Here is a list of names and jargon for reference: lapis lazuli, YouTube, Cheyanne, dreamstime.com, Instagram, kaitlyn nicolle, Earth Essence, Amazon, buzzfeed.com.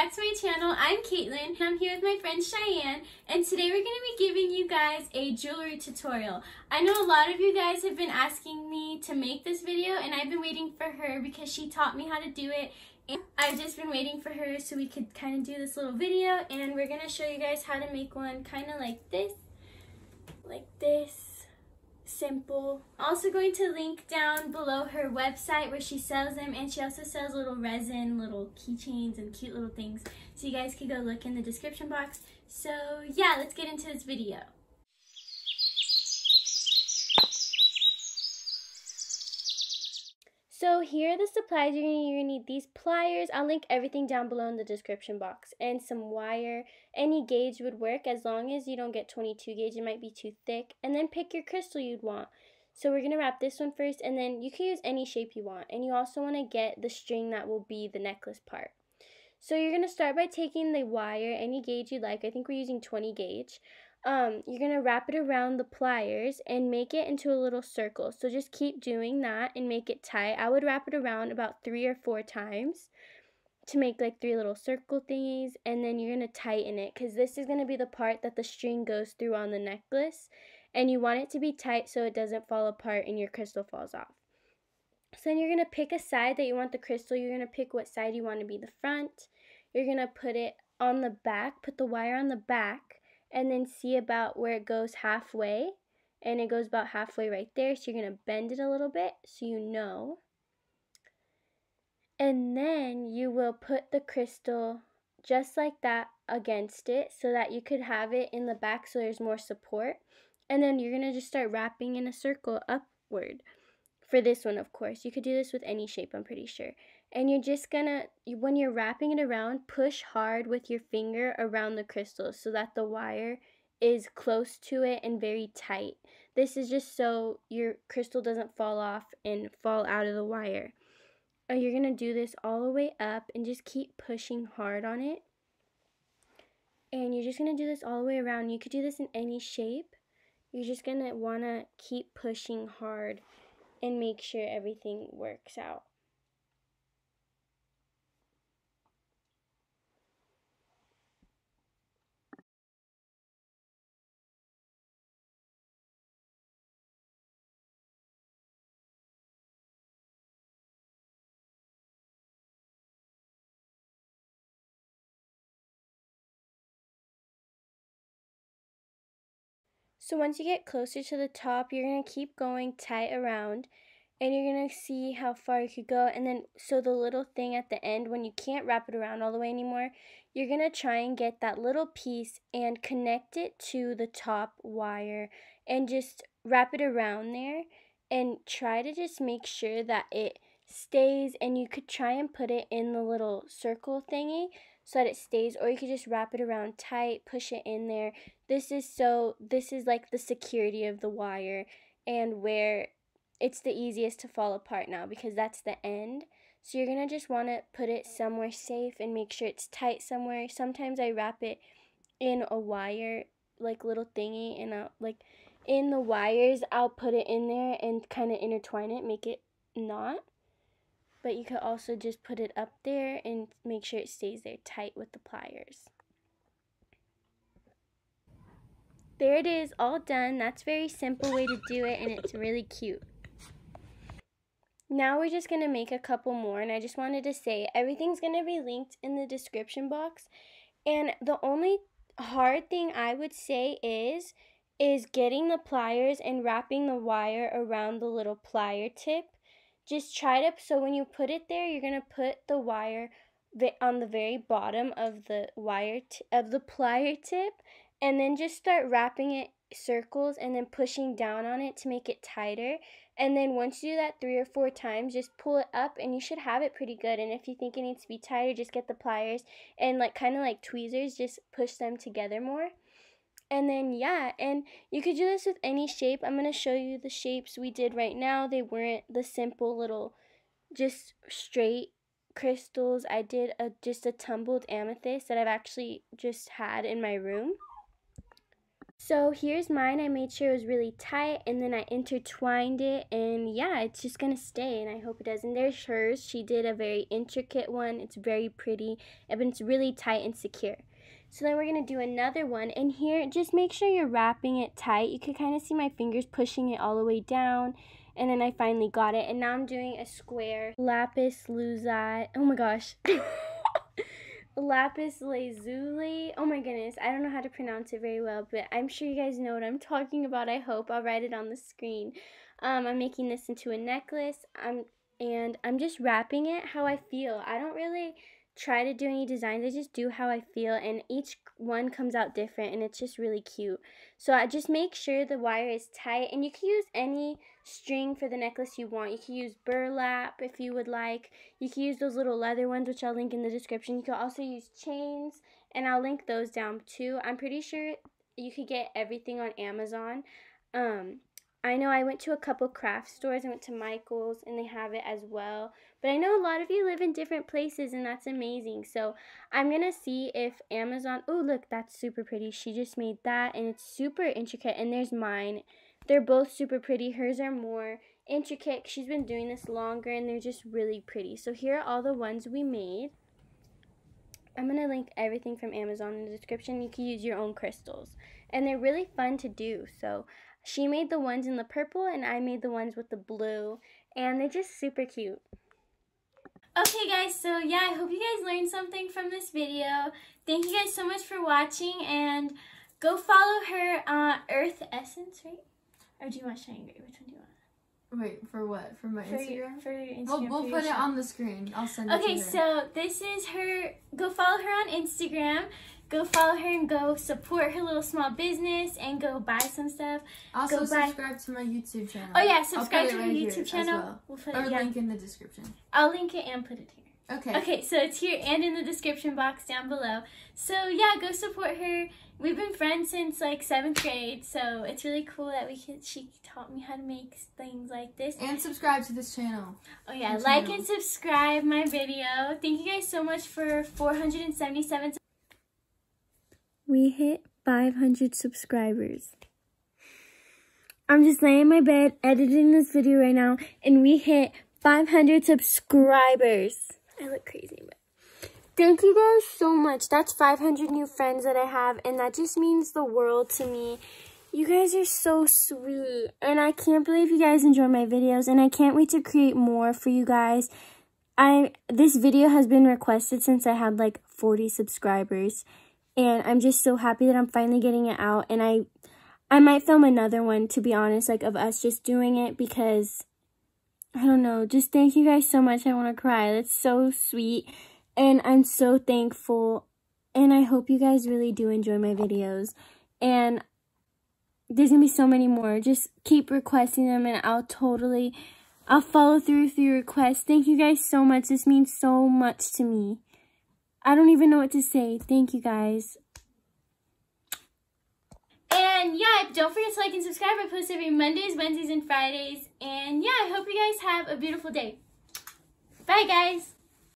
back to my channel. I'm Caitlin and I'm here with my friend Cheyanne, and today we're going to be giving you guys a jewelry tutorial. I know a lot of you guys have been asking me to make this video, and I've been waiting for her because she taught me how to do it, and I've just been waiting for her so we could kind of do this little video. And we're going to show you guys how to make one kind of like this, simple. Also going to link down below her website where she sells them, and she also sells little resin, little keychains, and cute little things, so you guys can go look in the description box. So yeah, let's get into this video. So here are the supplies you're going to need. You're going to need these pliers. I'll link everything down below in the description box. And some wire. Any gauge would work as long as you don't get 22 gauge. It might be too thick. And then pick your crystal you'd want. So we're going to wrap this one first, and then you can use any shape you want. And you also want to get the string that will be the necklace part. So you're going to start by taking the wire, any gauge you'd like. I think we're using 20 gauge. You're going to wrap it around the pliers and make it into a little circle. So just keep doing that and make it tight. I would wrap it around about 3 or 4 times to make like 3 little circle thingies. And then you're going to tighten it, because this is going to be the part that the string goes through on the necklace. And you want it to be tight so it doesn't fall apart and your crystal falls off. So then you're going to pick a side that you want the crystal. You're going to pick what side you want to be the front. You're going to put it on the back, put the wire on the back. And then see about where it goes halfway, and it goes about halfway right there, so you're going to bend it a little bit so you know. And then you will put the crystal just like that against it so that you could have it in the back so there's more support. And then you're going to just start wrapping in a circle upward. For this one, of course, you could do this with any shape, I'm pretty sure. And you're just gonna, when you're wrapping it around, push hard with your finger around the crystal so that the wire is close to it and very tight. This is just so your crystal doesn't fall off and fall out of the wire. And you're gonna do this all the way up and just keep pushing hard on it. And you're just gonna do this all the way around. You could do this in any shape. You're just gonna wanna keep pushing hard and make sure everything works out. So once you get closer to the top, you're going to keep going tight around, and you're going to see how far you could go. And then, so the little thing at the end, when you can't wrap it around all the way anymore, you're going to try and get that little piece and connect it to the top wire and just wrap it around there and try to just make sure that it stays. And you could try and put it in the little circle thingy so that it stays, or you could just wrap it around tight, push it in there. This is like the security of the wire, and where it's the easiest to fall apart now, because that's the end. So you're gonna just want to put it somewhere safe and make sure it's tight somewhere. Sometimes I wrap it in a wire, like little thingy, and I'll, like in the wires, I'll put it in there and kind of intertwine it, make it knot. But you could also just put it up there and make sure it stays there tight with the pliers. There it is, all done. That's a very simple way to do it, and it's really cute. Now we're just going to make a couple more, and I just wanted to say everything's going to be linked in the description box. And the only hard thing I would say is getting the pliers and wrapping the wire around the little plier tip. Just try it up, so when you put it there, you're going to put the wire on the very bottom of the plier tip, and then just start wrapping it circles and then pushing down on it to make it tighter. And then once you do that 3 or 4 times, just pull it up and you should have it pretty good. And if you think it needs to be tighter, just get the pliers and like kind of like tweezers, just push them together more. And then, yeah, and you could do this with any shape. I'm going to show you the shapes we did right now. They weren't the simple little just straight crystals. I did just a tumbled amethyst that I've actually just had in my room. So here's mine. I made sure it was really tight, and then I intertwined it, and yeah, it's just gonna stay, and I hope it does. And there's hers. She did a very intricate one. It's very pretty, but it's really tight and secure. So then we're gonna do another one, and here, just make sure you're wrapping it tight. You can kind of see my fingers pushing it all the way down, and then I finally got it, and now I'm doing a square lapis lazuli. Oh my gosh. Lapis lazuli. Oh my goodness, I don't know how to pronounce it very well, but I'm sure you guys know what I'm talking about. I hope. I'll write it on the screen. I'm making this into a necklace, and I'm just wrapping it how I feel. I don't really try to do any designs. I just do how I feel, and each one comes out different, and it's just really cute. So I just make sure the wire is tight, and you can use any string for the necklace you want. You can use burlap if you would like. You can use those little leather ones, which I'll link in the description. You can also use chains, and I'll link those down too. I'm pretty sure you could get everything on Amazon. I know I went to a couple craft stores. I went to Michael's, and they have it as well. But I know a lot of you live in different places, and that's amazing. So I'm going to see if Amazon... Oh, look, that's super pretty. She just made that, and it's super intricate. And there's mine. They're both super pretty. Hers are more intricate. She's been doing this longer, and they're just really pretty. So here are all the ones we made. I'm going to link everything from Amazon in the description. You can use your own crystals. And they're really fun to do, so... She made the ones in the purple, and I made the ones with the blue, and they're just super cute. Okay guys, so yeah, I hope you guys learned something from this video. Thank you guys so much for watching, and go follow her on Earth Essence, right? Or do you want Cheyanne? Which one do you want? Wait, for what? For my Instagram? For your Instagram. We'll put it on the screen. I'll send it to her. Okay, so this is her. Go follow her on Instagram. Go follow her and go support her little small business and go buy some stuff. Also subscribe to my YouTube channel. Oh yeah, subscribe to my YouTube channel. We'll put it link in the description. I'll link it and put it here. Okay. Okay, so it's here and in the description box down below. So yeah, go support her. We've been friends since like 7th grade, so it's really cool that she taught me how to make things like this. And subscribe to this channel. Oh yeah, like and subscribe my video. Thank you guys so much for 477. We hit 500 subscribers. I'm just laying in my bed editing this video right now, and we hit 500 subscribers. I look crazy, but thank you guys so much. That's 500 new friends that I have, and that just means the world to me. You guys are so sweet, and I can't believe you guys enjoy my videos, and I can't wait to create more for you guys. This video has been requested since I had like 40 subscribers. And I'm just so happy that I'm finally getting it out. And I might film another one, to be honest, like of us just doing it, because, I don't know, just thank you guys so much. I want to cry. That's so sweet. And I'm so thankful. And I hope you guys really do enjoy my videos. And there's going to be so many more. Just keep requesting them, and I'll follow through with your requests. Thank you guys so much. This means so much to me. I don't even know what to say. Thank you guys. And yeah, don't forget to like and subscribe. I post every Mondays, Wednesdays, and Fridays. And yeah, I hope you guys have a beautiful day. Bye guys.